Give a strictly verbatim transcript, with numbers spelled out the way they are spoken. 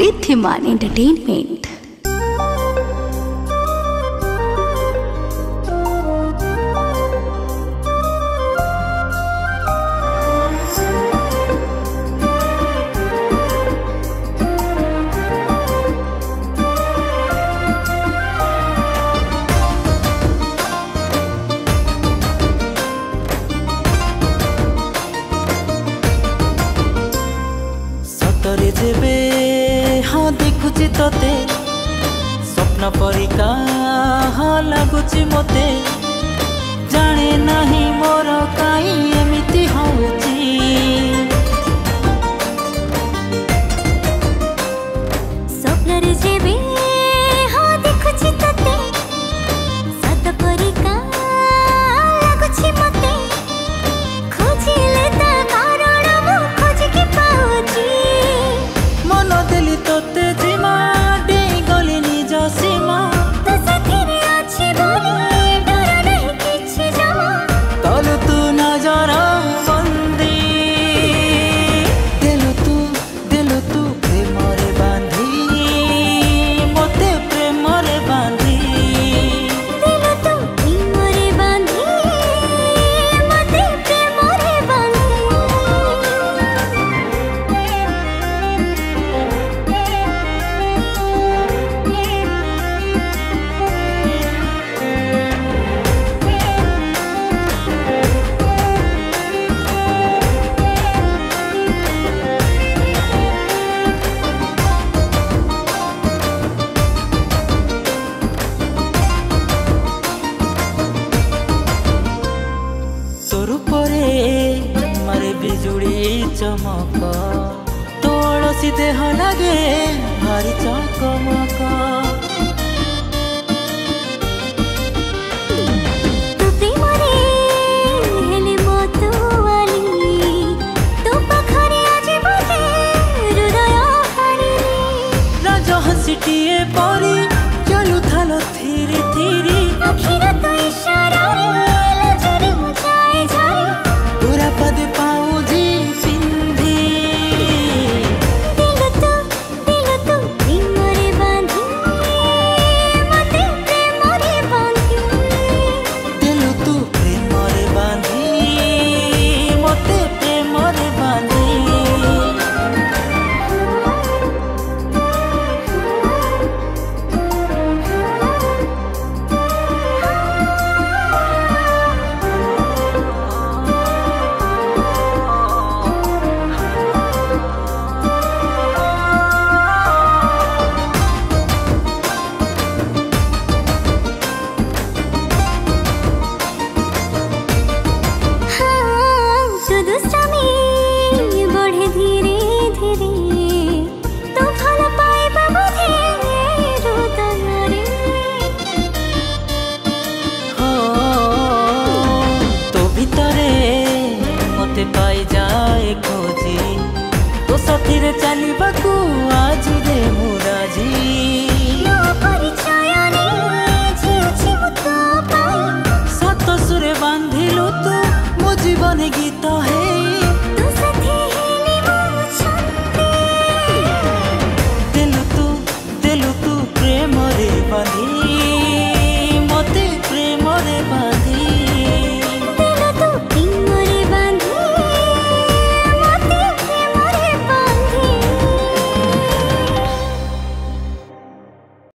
Riddhiman entertainment. हाँ देखुची तोते स्वप्न परिका हाँ लगुची मोते जाने नहीं मोर काई एमिति होउची स्वप्न रे जेबे हाँ देखुची तोते सत परिका लगुची मोते खोजिले ता कारण मु खोज के पाउची मन देली तोते जीमा डे गली निज सीमा तो साथीरे अछि बोली डर नहीं किछि जमा तलु तू नजर बंदी देलु तू देलु तू प्रेम रे बांधी मोते प्रेम रे बांधी देलु तू प्रेम रे बांधी मोते प्रेम रे बांधी। मारे बिजुड़ी चमक तोड़ सीधे देह लगे भारी चमक।